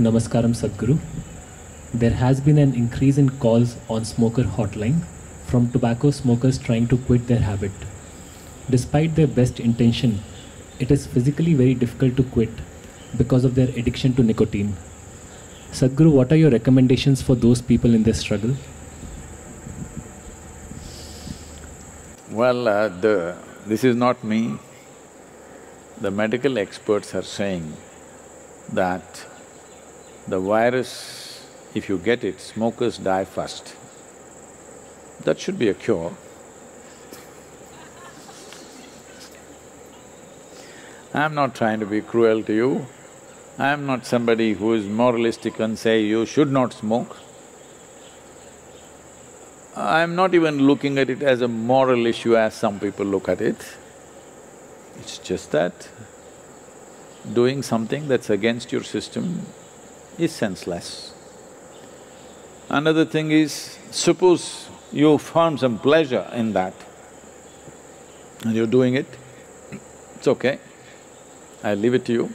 Namaskaram Sadhguru. There has been an increase in calls on smoker hotline from tobacco smokers trying to quit their habit. Despite their best intention, it is physically very difficult to quit because of their addiction to nicotine. Sadhguru, what are your recommendations for those people in this struggle? Well, this is not me. The medical experts are saying that the virus, if you get it, smokers die first. That should be a cure. I'm not trying to be cruel to you. I'm not somebody who is moralistic and say, you should not smoke. I'm not even looking at it as a moral issue as some people look at it. It's just that doing something that's against your system is senseless. Another thing is, suppose you found some pleasure in that and you're doing it, it's okay. I leave it to you.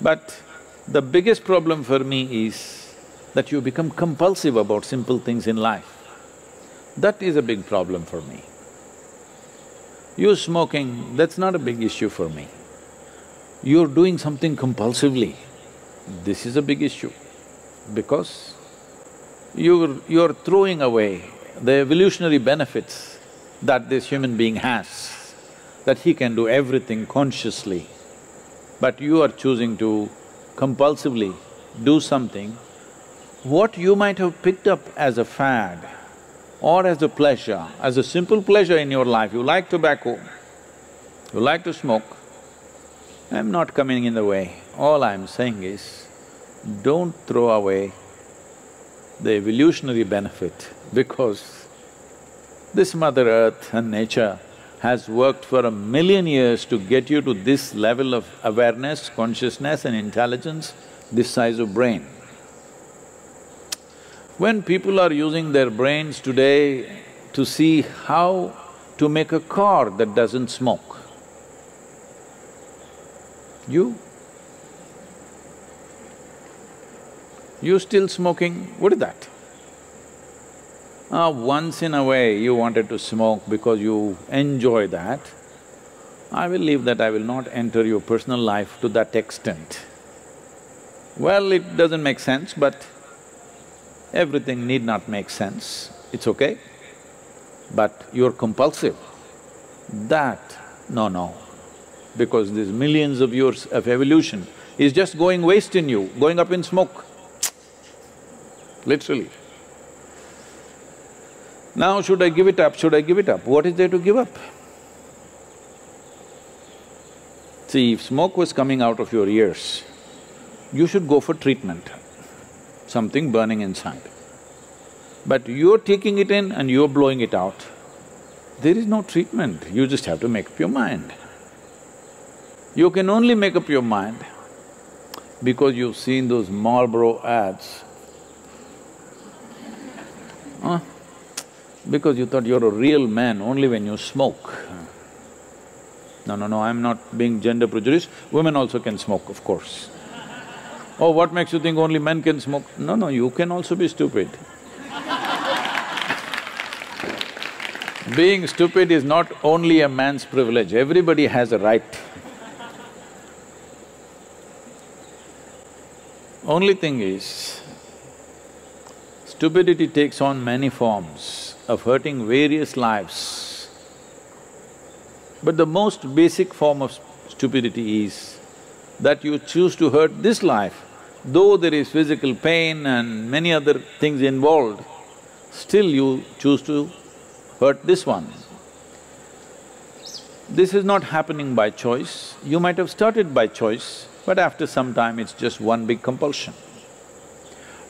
But the biggest problem for me is that you become compulsive about simple things in life. That is a big problem for me. You smoking, that's not a big issue for me. You're doing something compulsively, this is a big issue because you're throwing away the evolutionary benefits that this human being has, that he can do everything consciously. But you are choosing to compulsively do something, what you might have picked up as a fad or as a pleasure, as a simple pleasure in your life. You like tobacco, you like to smoke. I'm not coming in the way. All I'm saying is, don't throw away the evolutionary benefit because this Mother Earth and nature has worked for 1 million years to get you to this level of awareness, consciousness and intelligence, this size of brain. When people are using their brains today to see how to make a car that doesn't smoke, you still smoking, what is that? Once in a way you wanted to smoke because you enjoy that. I will leave that, I will not enter your personal life to that extent. Well, it doesn't make sense, but everything need not make sense, it's okay. But you're compulsive, that… no. Because these millions of years of evolution is just going waste in you, going up in smoke, tch, literally. Now, should I give it up? Should I give it up? What is there to give up? See, if smoke was coming out of your ears, you should go for treatment, something burning inside. But you're taking it in and you're blowing it out. There is no treatment, you just have to make up your mind. You can only make up your mind because you've seen those Marlboro ads. Huh? Because you thought you're a real man only when you smoke. No, I'm not being gender prejudiced, women also can smoke, of course. Oh, what makes you think only men can smoke? No, you can also be stupid. Being stupid is not only a man's privilege, everybody has a right. Only thing is, stupidity takes on many forms of hurting various lives. But the most basic form of stupidity is that you choose to hurt this life, though there is physical pain and many other things involved, still you choose to hurt this one. This is not happening by choice. You might have started by choice, but after some time it's just one big compulsion.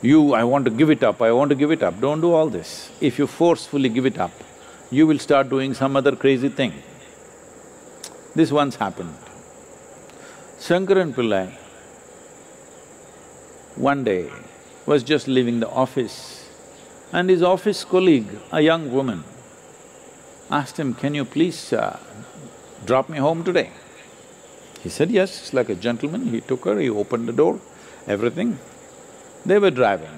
I want to give it up, I want to give it up. Don't do all this. If you forcefully give it up, you will start doing some other crazy thing. This once happened. Shankaran Pillai, one day, was just leaving the office and his office colleague, a young woman, asked him, can you please drop me home today? He said yes, like a gentleman, he took her, he opened the door everything, they were driving.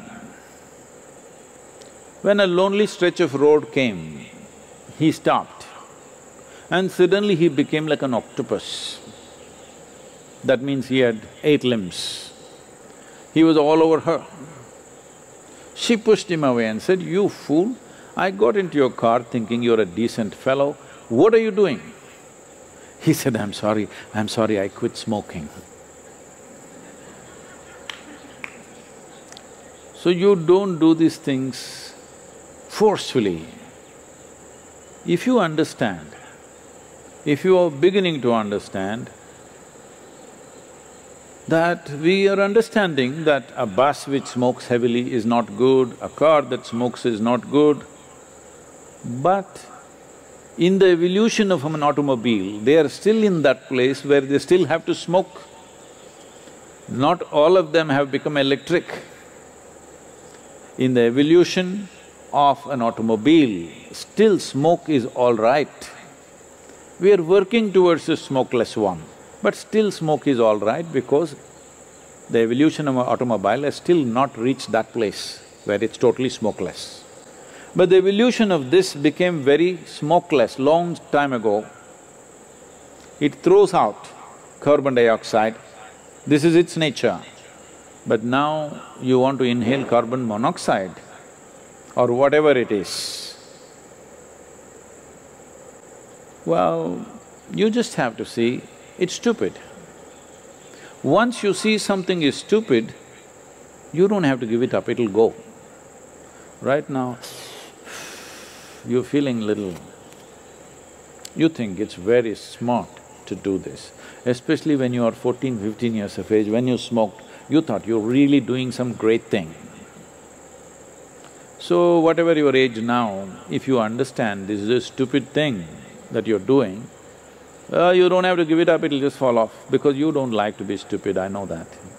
When a lonely stretch of road came, he stopped and suddenly he became like an octopus. That means he had 8 limbs. He was all over her. She pushed him away and said, "You fool, I got into your car thinking you're a decent fellow, what are you doing?" He said, I'm sorry, I quit smoking." So you don't do these things forcefully. If you understand, if you are beginning to understand that we are understanding that a bus which smokes heavily is not good, a car that smokes is not good, but in the evolution of an automobile, they are still in that place where they still have to smoke. Not all of them have become electric. In the evolution of an automobile, still smoke is all right. We are working towards a smokeless one, but still smoke is all right because the evolution of an automobile has still not reached that place where it's totally smokeless. But the evolution of this became very smokeless long time ago. It throws out carbon dioxide, this is its nature. But now you want to inhale carbon monoxide or whatever it is. Well, you just have to see, it's stupid. Once you see something is stupid, you don't have to give it up, it'll go. Right now, you're feeling little… You think it's very smart to do this, especially when you are 14, 15 years of age, when you smoked, you thought you're really doing some great thing. So whatever your age now, if you understand this is a stupid thing that you're doing, you don't have to give it up, it'll just fall off, because you don't like to be stupid, I know that.